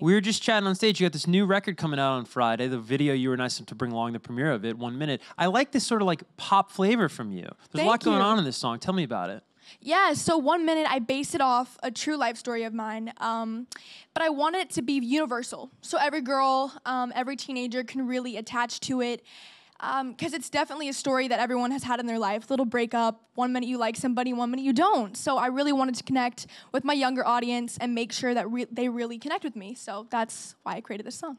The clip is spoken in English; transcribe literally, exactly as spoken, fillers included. We were just chatting on stage. You got this new record coming out on Friday, the video you were nice enough to bring along, the premiere of it, One Minute. I like this sort of like pop flavor from you. There's Thank a lot you. going on in this song. Tell me about it. Yeah, so One Minute, I based it off a true life story of mine, um, but I wanted it to be universal. So every girl, um, every teenager can really attach to it, because um, it's definitely a story that everyone has had in their life. Little breakup, one minute you like somebody, one minute you don't. So I really wanted to connect with my younger audience and make sure that re they really connect with me. So that's why I created this song.